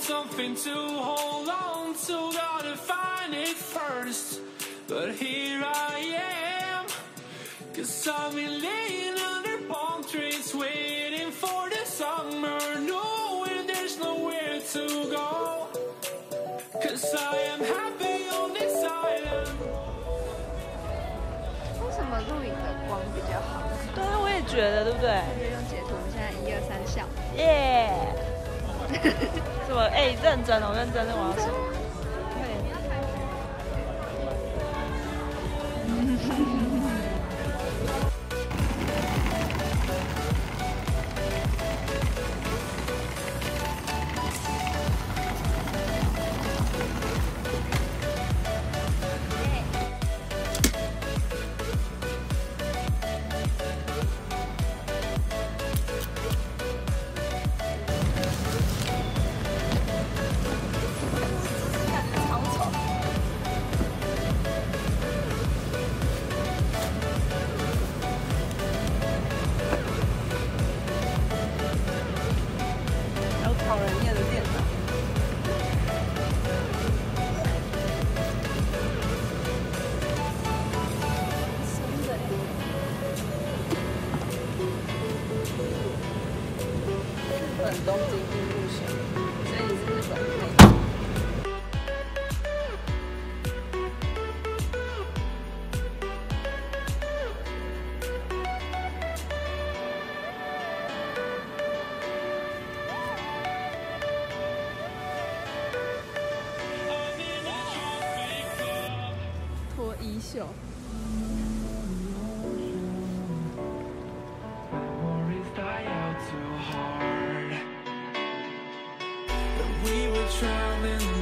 Something to hold on to, gotta find it first. But here I am, 'cause I've been laying under palm trees, waiting for the summer, knowing there's nowhere to go. 'Cause I am happy on this island. 为什么录影的光比较好？对啊，我也觉得，对不对？就用截图，我们现在1、2、3笑。耶！ 什么？哎、欸，认真哦，认真的，我要说。东京入选，所以是日本。脱衣秀。 We were traveling